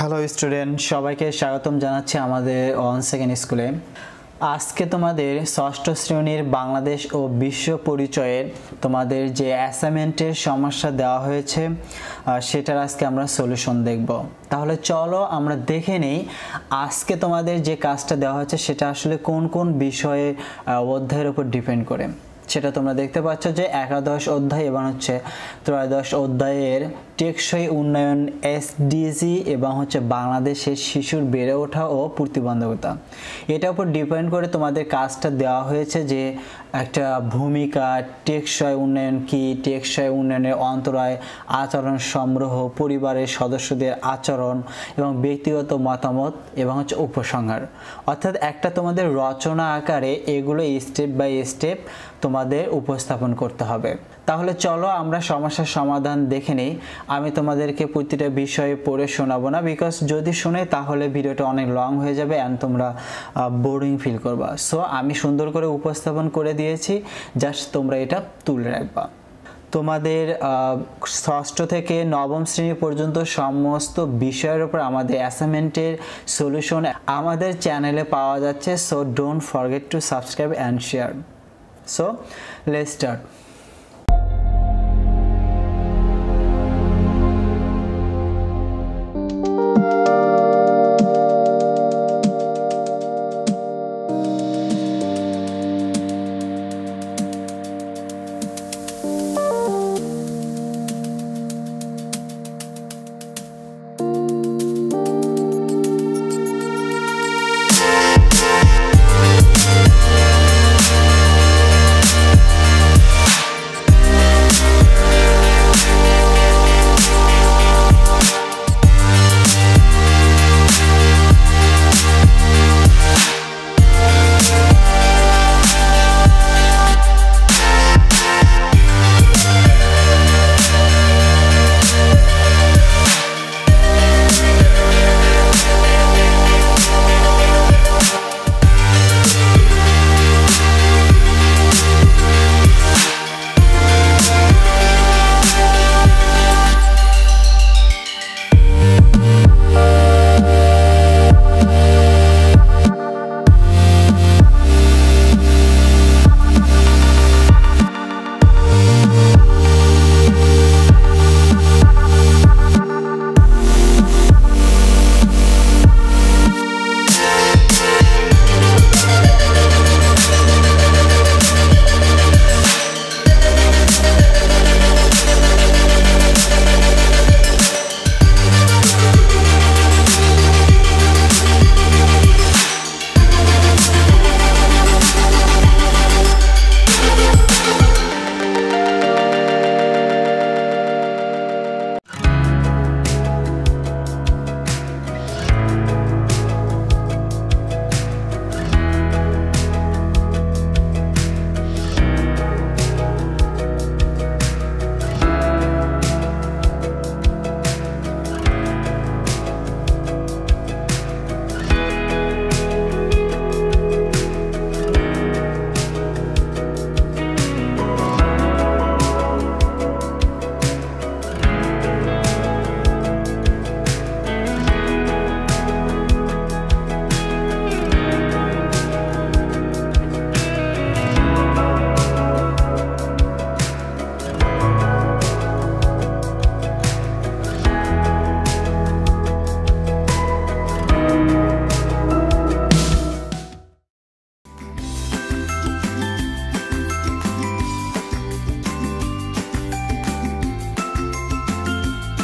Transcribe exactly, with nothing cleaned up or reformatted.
Hello student, সবাইকে স্বাগতম জানাচ্ছি আমাদের ওয়ান সেকেন্ড স্কুলে। আজকে তোমাদের ষষ্ঠ শ্রেণীর বাংলাদেশ ও বিশ্ব পরিচয়ের তোমাদের যে অ্যাসাইনমেন্টের সমস্যা দেওয়া হয়েছে সেটার আজকে আমরা সলিউশন দেখব। তাহলে চলো আমরা দেখে নেই আজকে তোমাদের যে কাজটা দেওয়া হয়েছে সেটা আসলে কোন কোন বিষয়ের অধ্যায়ের উপর ডিপেন্ড করে। সেটা তোমরা দেখতে পাচ্ছ যে একাদশ অধ্যায় এবং হচ্ছে ত্রয়োদশ অধ্যায়ের টেকসই উন্নয়ন এসডিজি এবং হচ্ছে বাংলাদেশের শিশুর বেড়ে ওঠা ও প্রতিবন্ধকতা, এটার উপর ডিপেন্ড করে তোমাদের কাজটা দেওয়া হয়েছে যে একটা ভূমিকা, টেকসই উন্নয়ন কি, টেকসই উন্নয়নের অন্তরায়, আচরণ সংগ্রহ, পরিবারের সদস্যদের আচরণ এবং ব্যক্তিগত মতামত এবং হচ্ছে উপসংহার, অর্থাৎ একটা তোমাদের রচনা আকারে এগুলো স্টেপ বাই স্টেপ তোমাদের উপস্থাপন করতে হবে। তাহলে চলো আমরা সমস্যার সমাধান দেখে নিই। আমি তোমাদেরকে প্রতিটা বিষয়ে পড়ে শোনাবো না, বিকজ যদি শুনে তাহলে ভিডিওটা অনেক লং হয়ে যাবে অ্যান্ড তোমরা বোরিং ফিল করবা। সো আমি সুন্দর করে উপস্থাপন করে দিয়েছি, জাস্ট তোমরা এটা তুলে রাখবা। তোমাদের ষষ্ঠ থেকে নবম শ্রেণী পর্যন্ত সমস্ত বিষয়ের উপর আমাদের অ্যাসাইনমেন্টের সলিউশন আমাদের চ্যানেলে পাওয়া যাচ্ছে। So don't forget to subscribe and share. So let's start.